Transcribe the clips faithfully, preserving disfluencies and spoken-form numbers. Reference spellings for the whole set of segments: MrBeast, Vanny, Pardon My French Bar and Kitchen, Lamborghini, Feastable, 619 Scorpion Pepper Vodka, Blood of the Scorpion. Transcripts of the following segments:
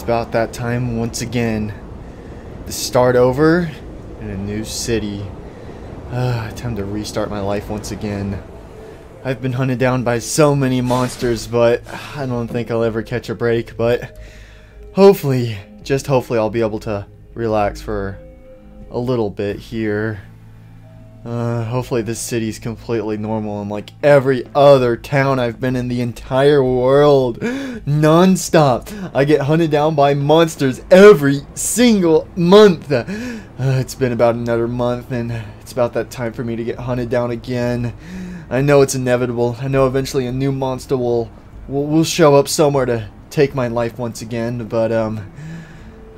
It's about that time once again to start over in a new city. Uh, time to restart my life once again. I've been hunted down by so many monsters, but I don't think I'll ever catch a break. But hopefully, just hopefully, I'll be able to relax for a little bit here. Uh, hopefully this city's completely normal, and like every other town I've been in the entire world, non-stop, I get hunted down by monsters every single month. Uh, it's been about another month, and it's about that time for me to get hunted down again. I know it's inevitable. I know eventually a new monster will will, will show up somewhere to take my life once again, but um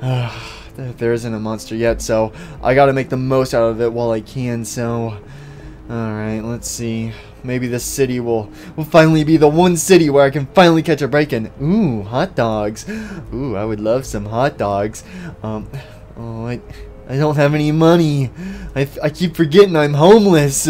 uh, there isn't a monster yet, so I gotta make the most out of it while I can. So, alright, let's see. Maybe this city will, will finally be the one city where I can finally catch a break in. Ooh, hot dogs. Ooh, I would love some hot dogs. Um, oh, I, I don't have any money. I, I keep forgetting I'm homeless.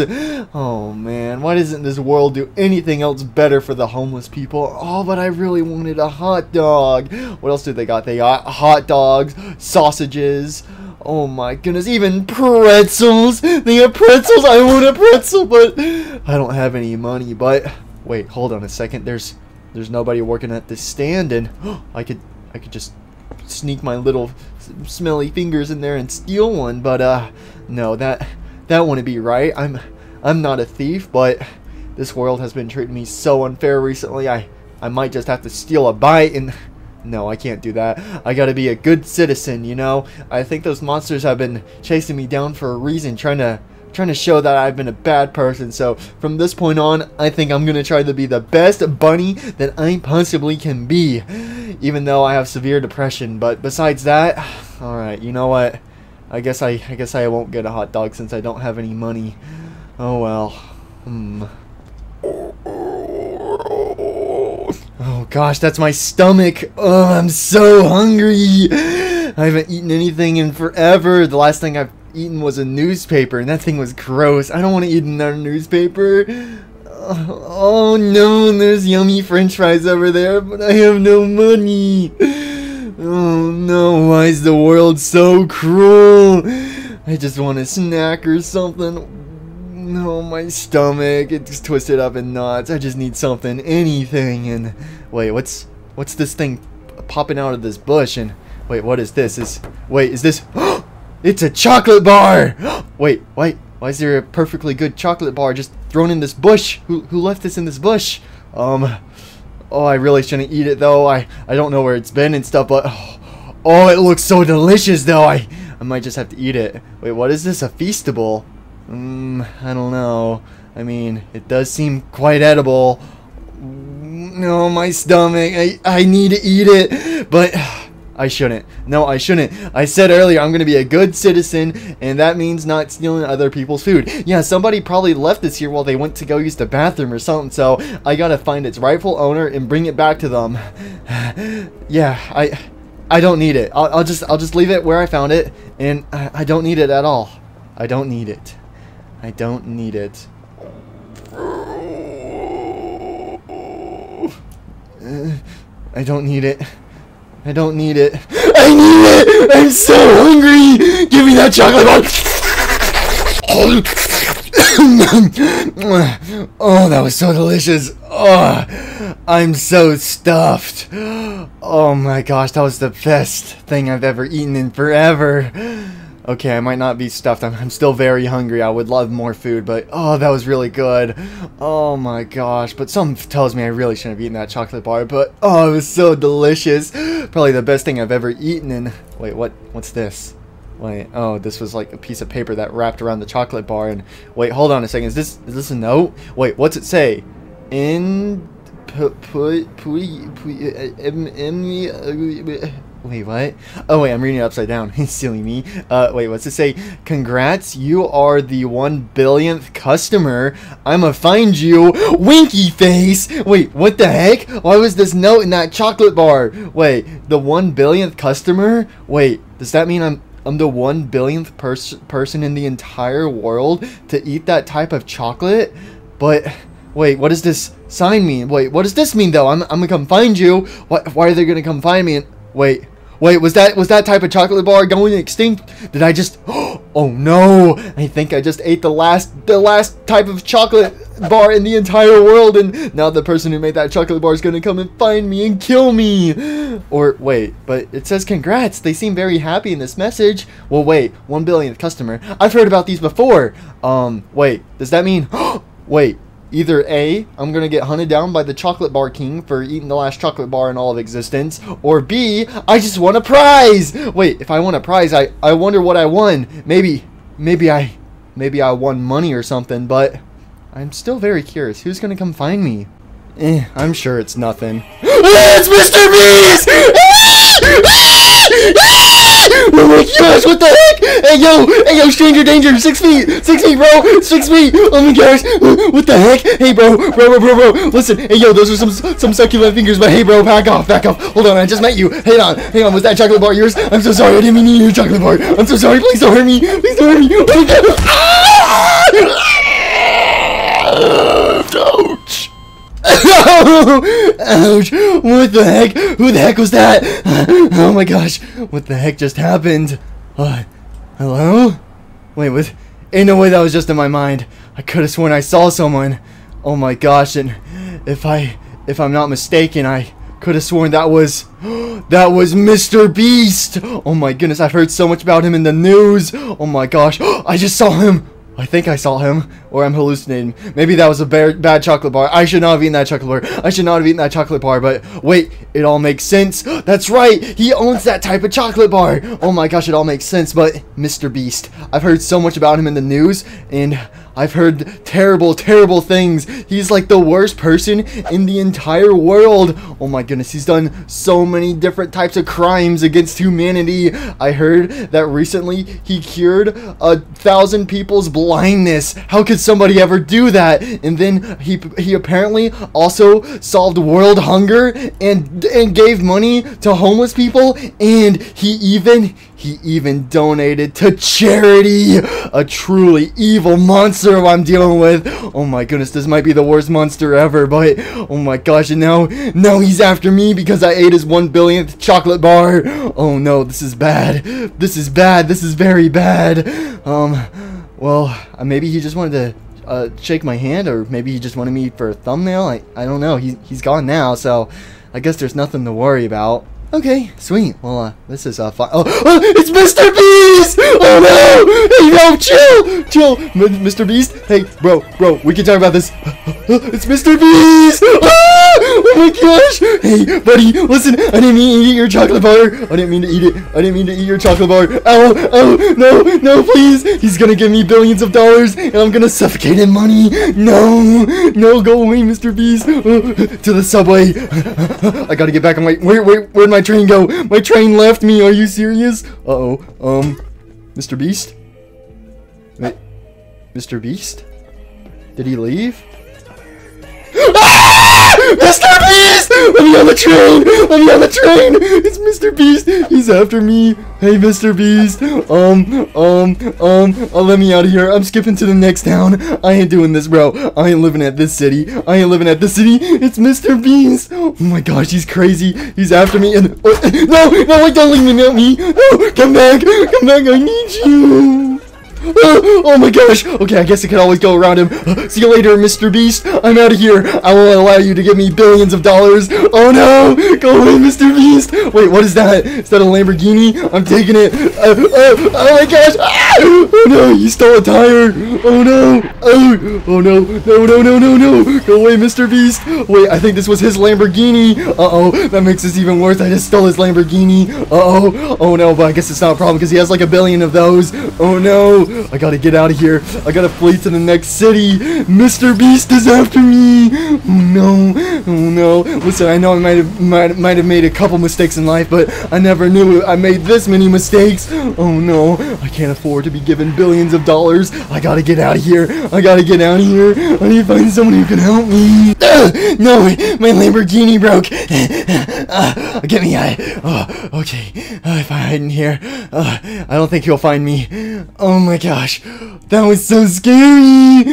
Oh, man, why doesn't this world do anything else better for the homeless people? Oh, but I really wanted a hot dog. What else do they got? They got hot dogs, sausages. Oh, my goodness, even pretzels. They have pretzels. I want a pretzel, but I don't have any money. But wait, hold on a second. There's there's nobody working at this stand, and I could I could just sneak my little smelly fingers in there and steal one. But uh, no, that that wouldn't be right. I'm I'm not a thief, but this world has been treating me so unfair recently. I I might just have to steal a bite, and no, I can't do that. I gotta be a good citizen, you know. I think those monsters have been chasing me down for a reason, trying to trying to show that I've been a bad person. So from this point on, I think I'm gonna try to be the best bunny that I possibly can be, even though I have severe depression. But besides that, all right, you know what? I guess I I guess I won't get a hot dog since I don't have any money. Oh well. Hmm. Oh gosh, that's my stomach. Oh, I'm so hungry. I haven't eaten anything in forever. The last thing I've eaten was a newspaper, and that thing was gross. I don't want to eat another newspaper. Oh no, there's yummy french fries over there, but I have no money. Oh no, why is the world so cruel? I just want a snack or something. No, my stomach, it's twisted up in knots. I just need something, anything. And wait, what's what's this thing popping out of this bush? And wait, what is this? Is wait, is this it's a chocolate bar. Wait, wait, why is there a perfectly good chocolate bar just thrown in this bush? Who who left this in this bush? Um oh, I really shouldn't eat it though. I I don't know where it's been and stuff, but oh, oh it looks so delicious though. I I might just have to eat it. Wait, what is this? A Feastable? Mm, I don't know. I mean, it does seem quite edible. No, my stomach. I, I need to eat it, but I shouldn't. No, I shouldn't. I said earlier I'm going to be a good citizen, and that means not stealing other people's food. Yeah, somebody probably left this here while they went to go use the bathroom or something, so I got to find its rightful owner and bring it back to them. Yeah, I I don't need it. I'll, I'll, just, I'll just leave it where I found it, and I, I don't need it at all. I don't need it. I don't need it. Uh, I don't need it. I don't need it. I need it! I'm so hungry! Give me that chocolate bar! Oh, that was so delicious. Oh, I'm so stuffed. Oh my gosh, that was the best thing I've ever eaten in forever. Okay, I might not be stuffed. I'm, I'm still very hungry. I would love more food, but oh, that was really good. Oh my gosh, but something tells me I really shouldn't have eaten that chocolate bar, but oh, it was so delicious. Probably the best thing I've ever eaten. And wait, what? What's this? Wait, oh, this was like a piece of paper that wrapped around the chocolate bar. And wait, hold on a second. Is this is this a note? Wait, what's it say? In put put put put Wait, what? Oh, wait, I'm reading it upside down. Silly me. Uh, wait, what's it say? Congrats, you are the one billionth customer. I'ma find you, winky face. Wait, what the heck? Why was this note in that chocolate bar? Wait, the one billionth customer? Wait, does that mean I'm I'm the one billionth pers person in the entire world to eat that type of chocolate? But wait, what does this sign mean? Wait, what does this mean though? I'm I'm gonna come find you. Why, why are they gonna come find me? And wait. Wait, was that was that type of chocolate bar going extinct? Did I just? Oh no! I think I just ate the last the last type of chocolate bar in the entire world, and now the person who made that chocolate bar is gonna come and find me and kill me. Or wait, but it says congrats. They seem very happy in this message. Well, wait, one billionth customer. I've heard about these before. Um, wait, does that mean? Wait. Either A, I'm going to get hunted down by the chocolate bar king for eating the last chocolate bar in all of existence, or B, I just won a prize! Wait, if I won a prize, I, I wonder what I won. Maybe, maybe I, maybe I won money or something, but I'm still very curious. Who's going to come find me? Eh, I'm sure it's nothing. It's MrBeast! Oh my gosh, what the heck? Hey yo, hey yo, stranger danger, six feet, six feet, bro, six feet. Oh my gosh, what the heck? Hey bro, bro, bro, bro, bro. Listen, hey yo, those are some some succulent fingers, but hey bro, back off, back off. Hold on, I just met you. Hang on, hang on. Was that chocolate bar yours? I'm so sorry, I didn't mean to eat your chocolate bar. I'm so sorry. Please don't hurt me. Please don't hurt me. Oh my gosh. Ouch. Ouch! What the heck? Who the heck was that? Oh my gosh! What the heck just happened? Uh, hello? Wait, what? Ain't no way that was just in my mind. I could have sworn I saw someone. Oh my gosh! And if I, if I'm not mistaken, I could have sworn that was, that was MrBeast. Oh my goodness! I've heard so much about him in the news. Oh my gosh! I just saw him. I think I saw him, or I'm hallucinating. Maybe that was a bad, bad chocolate bar. I should not have eaten that chocolate bar. I should not have eaten that chocolate bar, but wait, it all makes sense. That's right, he owns that type of chocolate bar. Oh my gosh, it all makes sense, but MrBeast. I've heard so much about him in the news, and I've heard terrible, terrible things. He's like the worst person in the entire world. Oh my goodness, he's done so many different types of crimes against humanity. I heard that recently he cured a thousand people's blindness. How could somebody ever do that? And then he he apparently also solved world hunger and and gave money to homeless people, and he even he even donated to charity. A truly evil monster I'm dealing with. Oh my goodness, this might be the worst monster ever, but oh my gosh, and now now he's after me because I ate his one billionth chocolate bar. Oh no, this is bad. This is bad. This is very bad. Um well, maybe he just wanted to uh shake my hand, or maybe he just wanted me for a thumbnail. I, I don't know. He, he's gone now, so I guess there's nothing to worry about. Okay, sweet. Well, uh, this is, uh, fun. Oh, oh, it's MrBeast! Oh, no! Hey, no, chill! Chill! M MrBeast? Hey, bro, bro, we can talk about this. It's MrBeast! Ah! Oh, my gosh! Hey, buddy, listen, I didn't mean to eat your chocolate bar. I didn't mean to eat it. I didn't mean to eat your chocolate bar. Ow, ow, no, no, please. He's gonna give me billions of dollars, and I'm gonna suffocate in money. No, no, go away, MrBeast. Oh, to the subway. I gotta get back on my, wait, wait, where'd my train go? My train left me. Are you serious? Uh-oh. Um, MrBeast? Wait, MrBeast? Did he leave? Ah! MrBeast! Let me on the train! Let me on the train! It's MrBeast! He's after me! Hey, MrBeast! Um, um, um, oh, let me out of here. I'm skipping to the next town. I ain't doing this, bro. I ain't living at this city. I ain't living at this city. It's MrBeast! Oh my gosh, he's crazy. He's after me and... Oh, no! No, don't leave me! Not me! No! Come back! Come back! I need you! Oh, oh my gosh! Okay, I guess I could always go around him. See you later, MrBeast. I'm out of here. I won't allow you to give me billions of dollars. Oh no! Go away, MrBeast. Wait, what is that? Is that a Lamborghini? I'm taking it. Uh, uh, oh my gosh! Ah! Oh no! He stole a tire. Oh no! Oh, oh no! No! No! No! No! No! Go away, MrBeast. Wait, I think this was his Lamborghini. Uh oh, that makes this even worse. I just stole his Lamborghini. Uh oh. Oh no, but I guess it's not a problem because he has like a billion of those. Oh no! I gotta get out of here. I gotta flee to the next city. MrBeast is after me. Oh no. Oh no. Listen, I know I might have might, might have made a couple mistakes in life, but I never knew I made this many mistakes. Oh no. I can't afford to be given billions of dollars. I gotta get out of here. I gotta get out of here. I need to find someone who can help me. Uh, no, my Lamborghini broke. Uh, get me out. Oh, okay. Uh, if I hide in here, uh, I don't think he'll find me. Oh my gosh, that was so scary.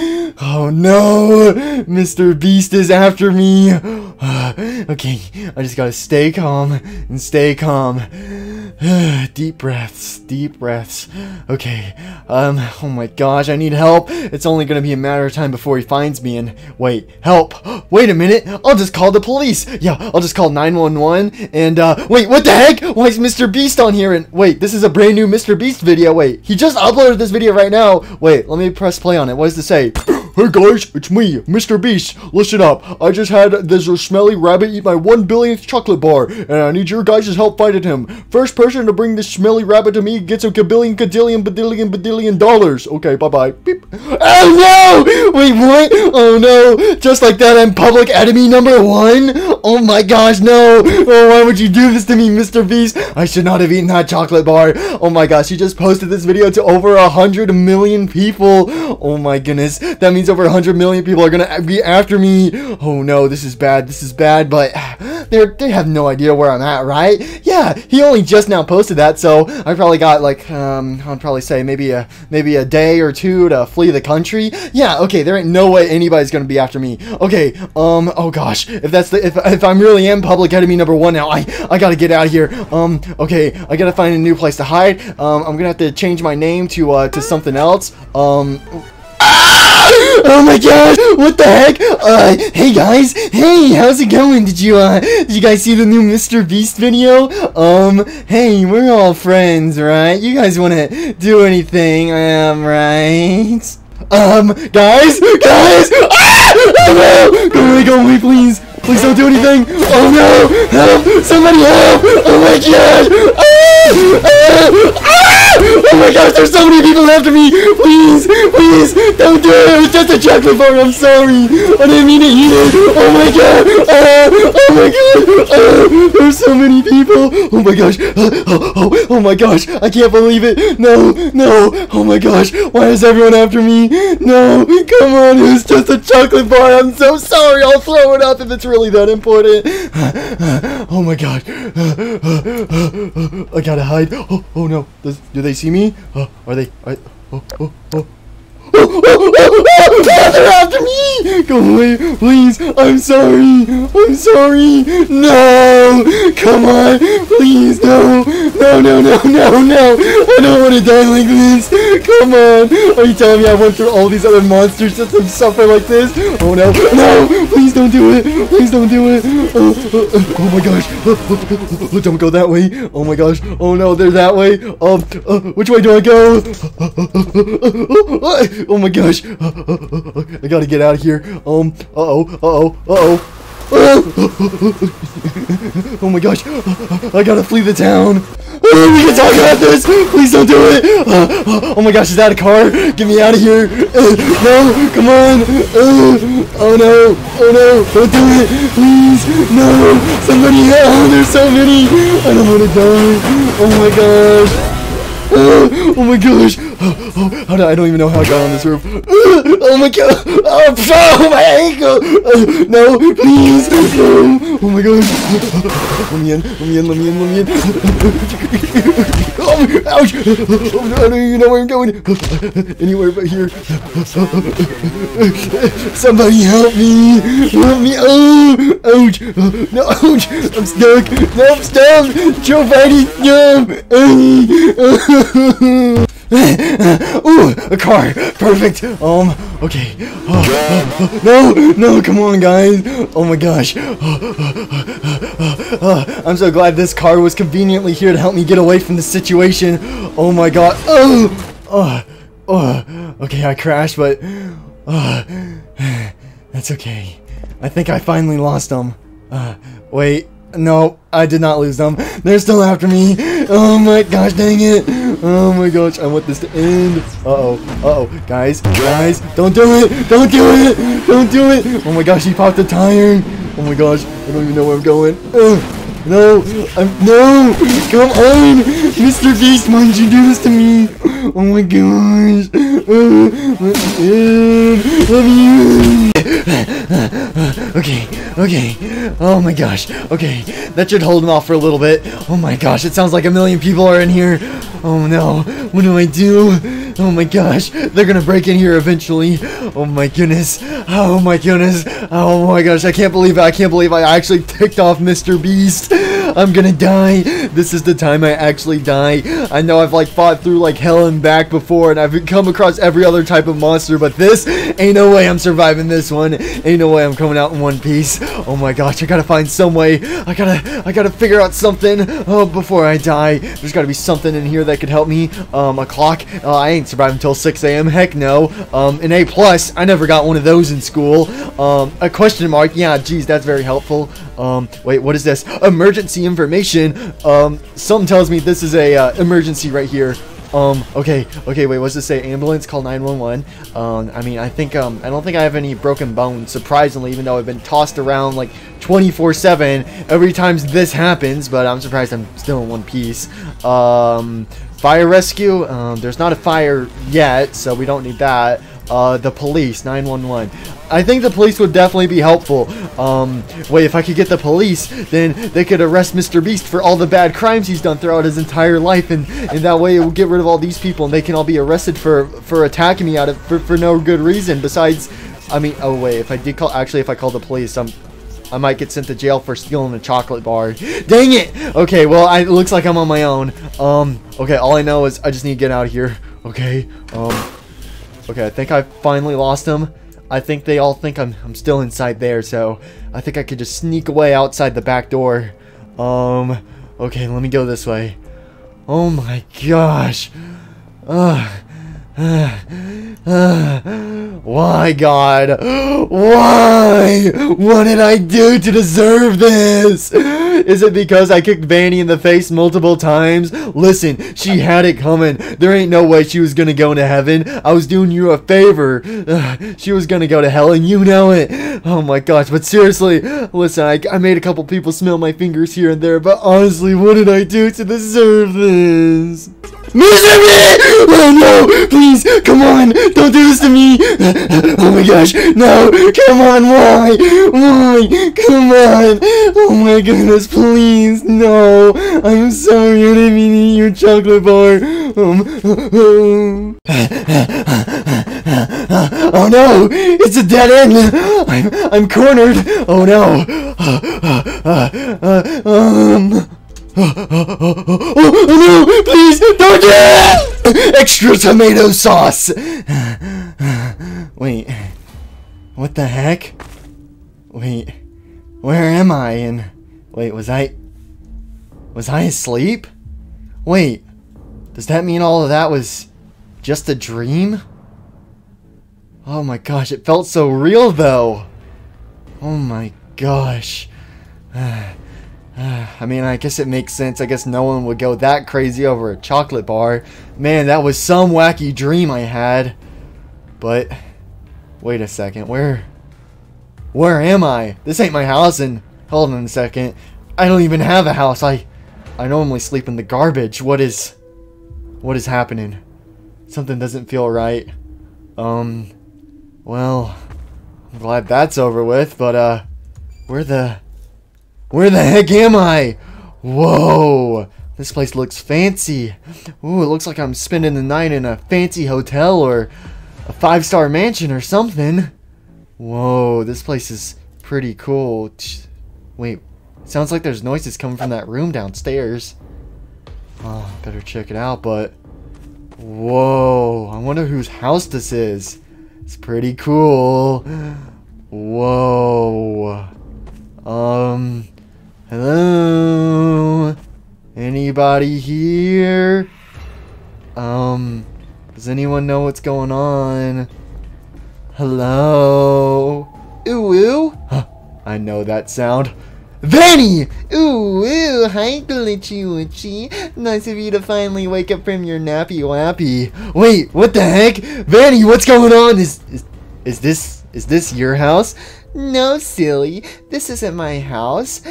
Oh no, MrBeast is after me. Okay, I just gotta stay calm and stay calm. Deep breaths, deep breaths. Okay, um, oh my gosh, I need help. It's only gonna be a matter of time before he finds me and... Wait, help! Wait a minute, I'll just call the police! Yeah, I'll just call nine one one and, uh, wait, what the heck? Why is MrBeast on here? And, wait, this is a brand new MrBeast video. Wait, he just uploaded this video right now. Wait, let me press play on it. What does it say? Hey guys, it's me, MrBeast. Listen up, I just had this smelly rabbit eat my one billionth chocolate bar, and I need your guys' help fighting him. First person to bring this smelly rabbit to me gets a kabillion, kadillion, badillion, badillion dollars. Okay, bye-bye. Beep. Oh no! Wait, what? Oh no! Just like that, I'm public enemy number one? Oh my gosh, no! Oh, why would you do this to me, MrBeast? I should not have eaten that chocolate bar. Oh my gosh, he just posted this video to over a hundred million people. Oh my goodness, that means over one hundred million people are gonna be after me. Oh no, this is bad, this is bad, but they they have no idea where I'm at, right? Yeah, he only just now posted that, so I probably got like, um, I'd probably say maybe a, maybe a day or two to flee the country. Yeah, okay, there ain't no way anybody's gonna be after me. Okay, um, oh gosh, if that's the, if, if I'm really am public enemy number one now, I, I gotta get out of here. Um, okay, I gotta find a new place to hide. Um, I'm gonna have to change my name to, uh, to something else. Um, Oh my gosh! What the heck? Uh, hey guys! Hey, how's it going? Did you uh, did you guys see the new MrBeast video? Um, hey, we're all friends, right? You guys wanna do anything, um, right? Um, guys, guys! Ah! Oh no! Go away, go away, please! Please don't do anything! Oh no! Help! Somebody help! Oh my gosh! Ah! Ah! Oh my gosh, there's so many people after me! Please, please, don't do it! It was just a chocolate bar, I'm sorry! I didn't mean to eat it! Oh my god! Uh, oh my god! Uh, there's so many people! Oh my gosh! Uh, oh, oh, oh my gosh! I can't believe it! No, no! Oh my gosh! Why is everyone after me? No! Come on, it was just a chocolate bar! I'm so sorry! I'll throw it up if it's really that important! Oh my god! I gotta hide! Oh, oh no! Does, do they see me? Oh, are they? Are, oh, oh, oh. Oh, oh, oh, oh, they're after me! Go away, please. I'm sorry. I'm sorry. No! Come on, please. No, no, no, no, no, no. I don't want to die like this. Come on. Are you telling me I went through all these other monsters just to suffer like this? Oh no, no! Please don't do it. Please don't do it. Oh, oh, oh, oh my gosh! Oh, oh, don't go that way. Oh my gosh! Oh no, they're that way. Um, uh, which way do I go? Oh my gosh! I gotta get out of here. Um. Uh oh. Uh oh. Uh oh. Oh my gosh! I gotta flee the town. Oh, we can talk about this. Please don't do it. Uh, oh my gosh! Is that a car? Get me out of here! Uh, no! Come on! Uh, oh no! Oh no! Don't do it! Please! No! Somebody! Oh, there's so many! I don't want to die! Oh my gosh! Uh, oh my gosh! Oh, oh, how do, I don't even know how I got on this roof. Uh, oh my god! Oh, oh my ankle! Uh, no, please! No. Oh my gosh! Let me in! Let me in! Let me in! Let me in! Oh, ouch! Oh, no, I don't even know where I'm going. Anywhere but here. Somebody help me! Help me! Oh! Ouch! No! Ouch! I'm stuck! No, I'm stuck! Joe Vanny! No! Oh! Ooh, a car. Perfect. Um, okay. Oh, oh, oh, no, no, come on, guys. Oh my gosh. Oh, oh, oh, oh, oh. I'm so glad this car was conveniently here to help me get away from the situation. Oh my god. Oh, oh, oh. Okay, I crashed, but oh, that's okay. I think I finally lost them. Uh, wait. No, I did not lose them. They're still after me. Oh my gosh, dang it. Oh my gosh, I want this to end. Uh-oh, uh-oh. Guys, guys, don't do it. Don't do it. Don't do it. Oh my gosh, he popped a tire. Oh my gosh, I don't even know where I'm going. Ugh. No, I'm, no, come on, MrBeast, why did you do this to me? Oh my gosh, uh, let me in, let me in. Okay, okay, oh my gosh, okay, that should hold him off for a little bit. Oh my gosh, it sounds like a million people are in here. Oh no, what do I do? Oh my gosh, they're gonna break in here eventually. Oh my goodness. Oh my goodness. Oh my gosh, I can't believe it. I can't believe I actually ticked off MrBeast. I'm gonna die. This is the time I actually die. I know I've like fought through like hell and back before, and I've come across every other type of monster, but this, ain't no way I'm surviving this one. Ain't no way I'm coming out in one piece. Oh my gosh, I gotta find some way. I gotta I gotta figure out something oh, before I die. There's gotta be something in here that could help me. Um, a clock. Uh, I ain't surviving until six A M Heck no. Um, an A plus. I never got one of those in school. Um, a question mark. Yeah, geez, that's very helpful. Um, wait, what is this? Emergency information. Um, something tells me this is a uh, emergency right here. Um, okay, okay, wait, what's this say? Ambulance, call nine one one. Um, I mean, I think, um, I don't think I have any broken bones, surprisingly, even though I've been tossed around, like, twenty-four seven every time this happens, but I'm surprised I'm still in one piece. Um, fire rescue? Um, there's not a fire yet, so we don't need that. Uh, the police, nine one one. I think the police would definitely be helpful. Um, wait, if I could get the police, then they could arrest MrBeast for all the bad crimes he's done throughout his entire life, and, and that way it will get rid of all these people, and they can all be arrested for, for attacking me out of for, for no good reason. Besides, I mean, oh wait, if I did call, actually, if I call the police, I'm, I might get sent to jail for stealing a chocolate bar. Dang it! Okay, well, I, it looks like I'm on my own. Um, okay, all I know is I just need to get out of here. Okay, um... Okay, I think I finally lost them. I think they all think I'm, I'm still inside there, so I think I could just sneak away outside the back door. Um, okay, let me go this way. Oh my gosh. Ugh. Uh, uh, why, God? Why? What did I do to deserve this? Is it because I kicked Vanny in the face multiple times? Listen, she had it coming. There ain't no way she was gonna go into heaven. I was doing you a favor. Uh, she was gonna go to hell, and you know it. Oh my gosh, but seriously, listen, I, I made a couple people smell my fingers here and there, but honestly, what did I do to deserve this? MrBeast! Oh no! Please, come on! Don't do this to me! Oh my gosh! No! Come on! Why? Why? Come on! Oh my goodness! Please! No! I'm sorry. I didn't mean to eat your chocolate bar. Um. Oh no! It's a dead end. I'm I'm cornered. Oh no! Um. Oh, oh, oh, oh, oh, oh no! Please don't do it! Extra tomato sauce. Wait, what the heck? Wait, where am I? And wait, was I was I asleep? Wait, does that mean all of that was just a dream? Oh my gosh, it felt so real though. Oh my gosh. I mean, I guess it makes sense. I guess no one would go that crazy over a chocolate bar. Man, that was some wacky dream I had. But, wait a second. Where, where am I? This ain't my house, and hold on a second. I don't even have a house. I, I normally sleep in the garbage. What is, what is happening? Something doesn't feel right. Um, well, I'm glad that's over with, but, uh, where the... Where the heck am I? Whoa, this place looks fancy. Ooh, it looks like I'm spending the night in a fancy hotel or a five-star mansion or something. Whoa, this place is pretty cool. Wait, sounds like there's noises coming from that room downstairs. Oh, better check it out, but... Whoa, I wonder whose house this is. It's pretty cool. Whoa. Um... Hello? Anybody here? Um, does anyone know what's going on? Hello? Ooh, ooh? Huh, I know that sound. Vanny! Ooh, ooh, hi, Glitchy Witchy. Nice of you to finally wake up from your nappy wappy. Wait, what the heck? Vanny, what's going on? Is, is, is this, is this your house? No, silly. This isn't my house.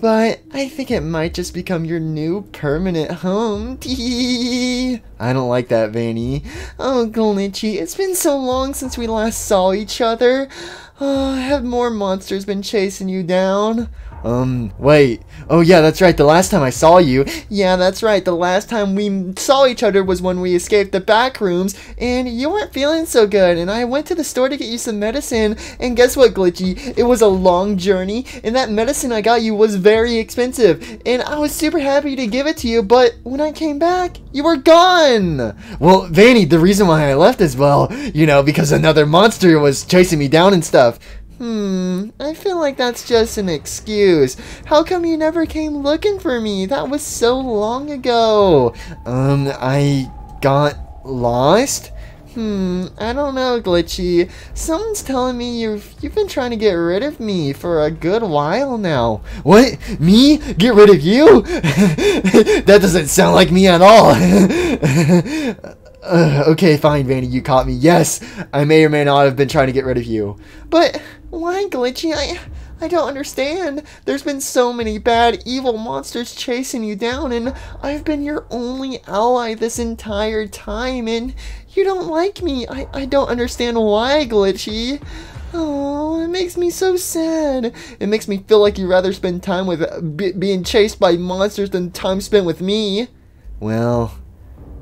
but I think it might just become your new permanent home. I don't like that, Vanny. Oh, Glitchy, it's been so long since we last saw each other. Oh, have more monsters been chasing you down? Um, wait. Oh yeah, that's right, the last time I saw you. Yeah, that's right, the last time we saw each other was when we escaped the back rooms, and you weren't feeling so good, and I went to the store to get you some medicine, and guess what, Glitchy? It was a long journey, and that medicine I got you was very expensive, and I was super happy to give it to you, but when I came back, you were gone! Well, Vanny, the reason why I left is, well, you know, because another monster was chasing me down and stuff. Hmm, I feel like that's just an excuse. How come you never came looking for me? That was so long ago. Um, I got lost? Hmm, I don't know, Glitchy. Someone's telling me you've, you've been trying to get rid of me for a good while now. What? Me? Get rid of you? That doesn't sound like me at all. Uh, okay, fine, Vanny, you caught me. Yes, I may or may not have been trying to get rid of you. But why, Glitchy? I, I don't understand. There's been so many bad, evil monsters chasing you down, and I've been your only ally this entire time, and you don't like me. I, I don't understand why, Glitchy. Oh, it makes me so sad. It makes me feel like you'd rather spend time with uh, b being chased by monsters than time spent with me. Well...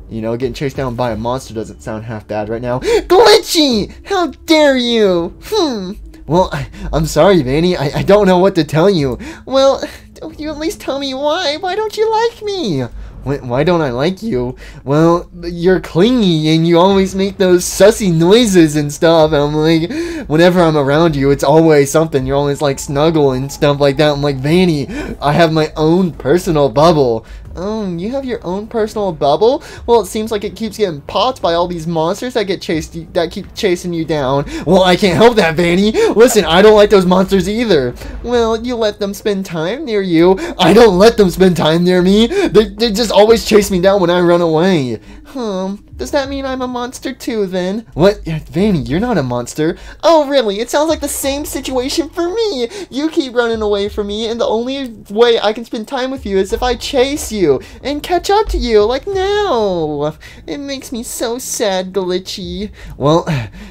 You know, getting chased down by a monster doesn't sound half bad right now. Glitchy! How dare you! Hmm. Well, I, I'm sorry, Vanny. I, I don't know what to tell you. Well, don't you at least tell me why? Why don't you like me? Why, why don't I like you? Well, you're clingy and you always make those sussy noises and stuff. And I'm like, whenever I'm around you, it's always something. You're always like snuggle and stuff like that. I'm like, Vanny, I have my own personal bubble. Oh, you have your own personal bubble? Well, it seems like it keeps getting popped by all these monsters that get chased, that keep chasing you down. Well, I can't help that, Vanny. Listen, I don't like those monsters either. Well, you let them spend time near you. I don't let them spend time near me. They, they just always chase me down when I run away. Hmm, does that mean I'm a monster too, then? What? Vanny, you're not a monster. Oh, really? It sounds like the same situation for me. You keep running away from me, and the only way I can spend time with you is if I chase you and catch up to you. Like, no, it makes me so sad, Glitchy. Well,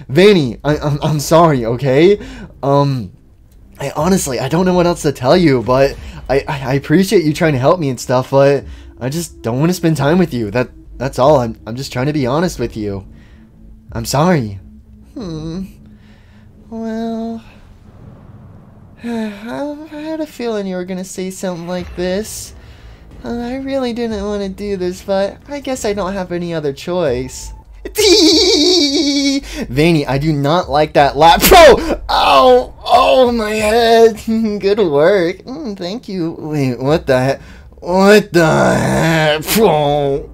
Vanny, I, I'm, I'm sorry, okay? Um, I honestly, I don't know what else to tell you, but I, I, I appreciate you trying to help me and stuff, but I just don't want to spend time with you. That, that's all. I'm, I'm just trying to be honest with you. I'm sorry. Hmm. Well, I, I had a feeling you were going to say something like this. I really didn't want to do this, but I guess I don't have any other choice. Vanny, I do not like that laugh. Bro! Oh! Oh, my head! Good work. Mm, thank you. Wait, what the heck? What the heck? Oh.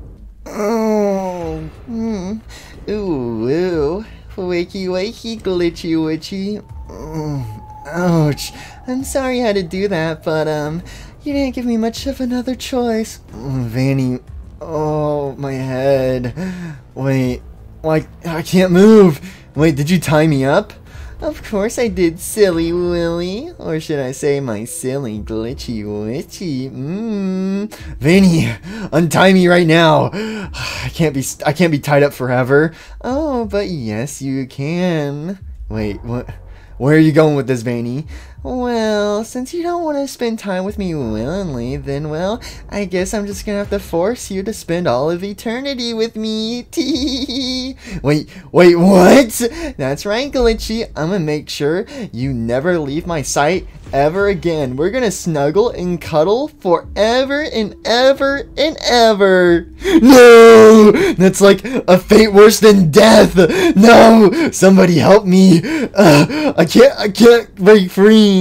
Oh. Mm. Ooh, ooh. Wakey, wakey, glitchy, witchy. Oh. Ouch. I'm sorry I had to do that, but, um... you didn't give me much of another choice. Oh, Vanny. Oh, my head. Wait. Why? I can't move. Wait, did you tie me up? Of course I did, silly Willy. Or should I say my silly glitchy witchy. Mmm. Vanny, untie me right now. I can't be I can't be tied up forever. Oh, but yes you can. Wait, what? Where are you going with this, Vanny? Well, since you don't want to spend time with me willingly, then, well, I guess I'm just going to have to force you to spend all of eternity with me. Wait, wait, what? That's right, Glitchy. I'm going to make sure you never leave my sight ever again. We're going to snuggle and cuddle forever and ever and ever. No! That's like a fate worse than death. No! Somebody help me. Uh, I can't, I can't break free.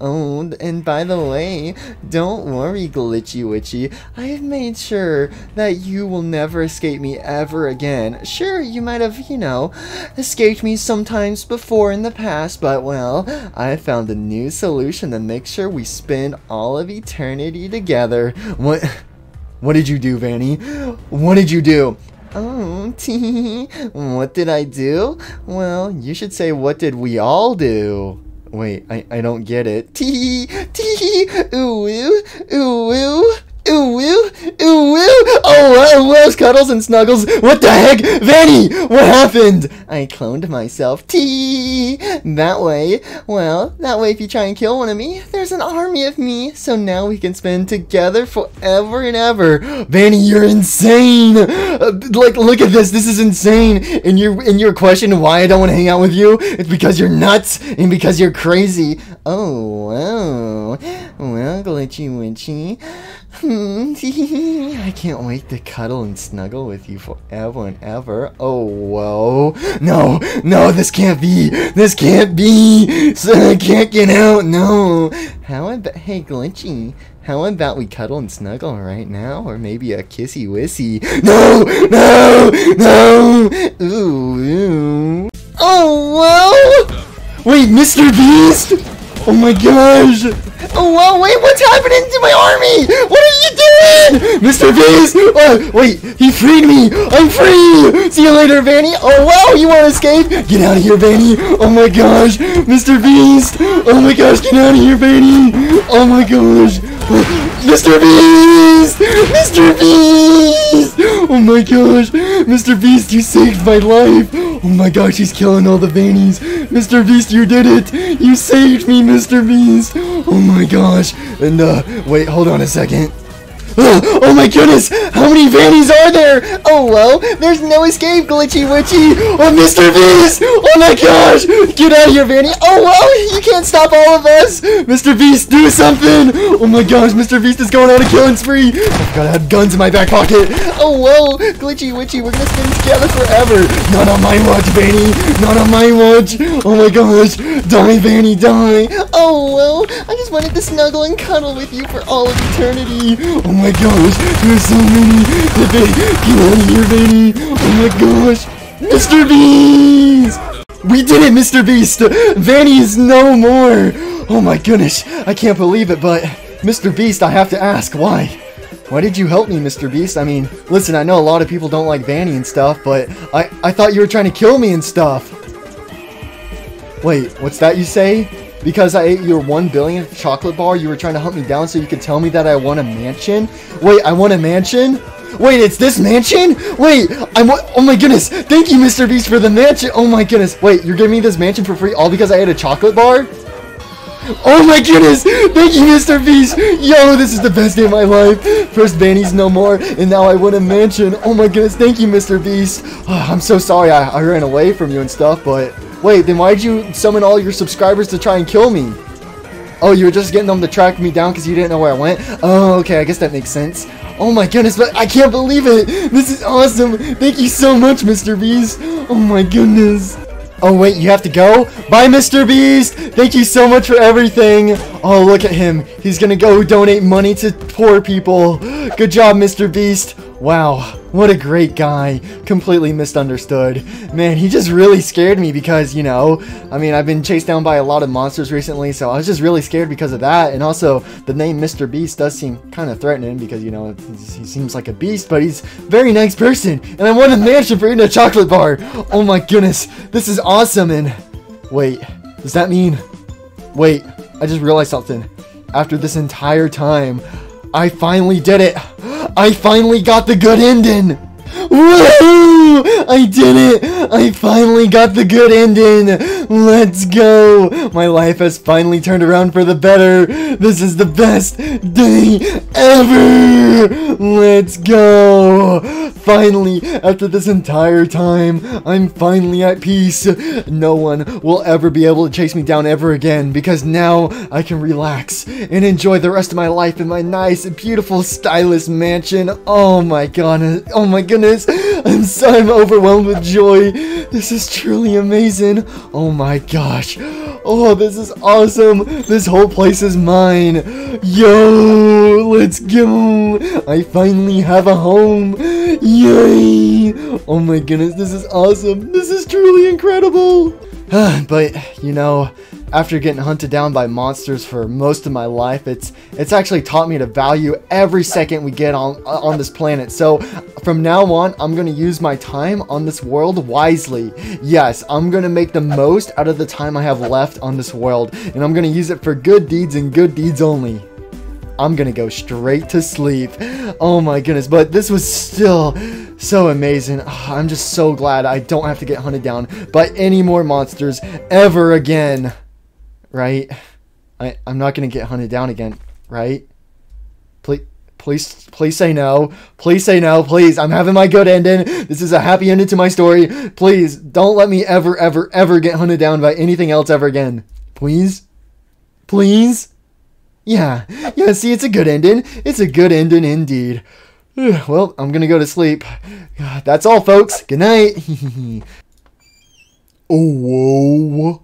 Oh, and by the way, don't worry, Glitchy Witchy. I've made sure that you will never escape me ever again. Sure, you might have, you know, escaped me sometimes before in the past, but, well, I found a new solution to make sure we spend all of eternity together. What, what did you do, Vanny? What did you do? Oh, tee, what did I do? Well, you should say, what did we all do? Wait, I, I don't get it. Tee, tee ooh ooh ooh ooh ooh ooh ooh ooh. Oh, where's Cuddles and Snuggles? What the heck, Vanny? What happened? I cloned myself. Tee that way. Well, that way, if you try and kill one of me, there's an army of me. So now we can spend together forever and ever. Vanny, you're insane. Uh, like, look at this. This is insane. And your and your question why I don't want to hang out with you? It's because you're nuts and because you're crazy. Oh wow. Well, Glitchy Witchy. I can't wait to cuddle and snuggle with you forever and ever. Oh, whoa. No, no, this can't be. This can't be. So I can't get out. No. How about, hey, Glitchy, how about we cuddle and snuggle right now? Or maybe a kissy wissy. No, no, no. Ooh, ooh. Oh, whoa. Wait, MrBeast? Oh my gosh. Oh wow, wait, what's happening to my army? What are you doing? MrBeast! Oh, wait, he freed me! I'm free! See you later, Vanny! Oh wow, you wanna escape? Get out of here, Vanny! Oh my gosh! MrBeast! Oh my gosh, get out of here, Vanny! Oh my gosh! MrBeast! MrBeast! Oh my gosh! MrBeast, you saved my life! Oh my gosh, he's killing all the Vannies! MrBeast, you did it! You saved me, MrBeast! Oh my gosh! And uh, wait, hold on a second. Oh, oh my goodness! How many Vannies are there? Oh well, there's no escape, Glitchy Witchy! Oh, MrBeast! Oh my gosh! Get out of here, Vanny! Oh well, you can't stop all of us! MrBeast, do something! Oh my gosh, MrBeast is going on a killing spree! I've gotta have guns in my back pocket! Oh well, Glitchy Witchy, we're gonna spend together forever! Not on my watch, Vanny! Not on my watch! Oh my gosh! Die, Vanny, die! Oh well, I just wanted to snuggle and cuddle with you for all of eternity! Oh my gosh, there's so many! Get out of here, Vanny! Oh my gosh! MrBeast! We did it, MrBeast! Vanny is no more! Oh my goodness, I can't believe it, but MrBeast, I have to ask, why? Why did you help me, MrBeast? I mean, listen, I know a lot of people don't like Vanny and stuff, but I, I thought you were trying to kill me and stuff! Wait, what's that you say? Because I ate your one billionth chocolate bar, you were trying to hunt me down so you could tell me that I want a mansion? Wait, I want a mansion? Wait, it's this mansion? Wait, I want- oh my goodness! Thank you, MrBeast, for the mansion! Oh my goodness! Wait, you're giving me this mansion for free all because I ate a chocolate bar? Oh my goodness! Thank you, MrBeast! Yo, this is the best day of my life! First Vanny's no more, and now I want a mansion! Oh my goodness, thank you, MrBeast! Oh, I'm so sorry I, I ran away from you and stuff, but... Wait, then why'd you summon all your subscribers to try and kill me? Oh, you were just getting them to track me down because you didn't know where I went? Oh, okay, I guess that makes sense. Oh my goodness, but I can't believe it! This is awesome! Thank you so much, MrBeast! Oh my goodness! Oh wait, you have to go? Bye, MrBeast! Thank you so much for everything! Oh, look at him. He's gonna go donate money to poor people. Good job, MrBeast. Wow, what a great guy. Completely misunderstood. Man, he just really scared me because, you know, I mean, I've been chased down by a lot of monsters recently, so I was just really scared because of that. And also, the name MrBeast does seem kind of threatening because, you know, he seems like a beast, but he's a very nice person. And I won a mansion for eating a chocolate bar. Oh my goodness, this is awesome. And wait, does that mean... Wait, I just realized something. After this entire time, I finally did it. I finally got the good ending. Woo! I did it. I finally got the good ending. Let's go. My life has finally turned around for the better. This is the best day ever. Let's go. Finally, after this entire time, I'm finally at peace. No one will ever be able to chase me down ever again because now I can relax and enjoy the rest of my life in my nice, beautiful, stylish mansion. Oh my god. Oh my goodness. I'm so I'm overwhelmed with joy. This is truly amazing. Oh my gosh. Oh, this is awesome. This whole place is mine. Yo, let's go. I finally have a home. Yay. Oh my goodness, this is awesome. This is truly incredible. But, you know, After getting hunted down by monsters for most of my life, it's it's actually taught me to value every second we get on on this planet. So from now on, I'm gonna use my time on this world wisely. Yes, I'm gonna make the most out of the time I have left on this world, and I'm gonna use it for good deeds and good deeds only. I'm gonna go straight to sleep. Oh my goodness, but this was still so amazing. Oh, I'm just so glad I don't have to get hunted down by any more monsters ever again. Right? I, I'm not gonna get hunted down again, right? Please, please, please say no. Please say no, please. I'm having my good ending. This is a happy ending to my story. Please, don't let me ever, ever, ever get hunted down by anything else ever again. Please? Please? Yeah, yeah, see, it's a good ending. It's a good ending indeed. Well, I'm gonna go to sleep. That's all, folks. Good night. Oh, whoa.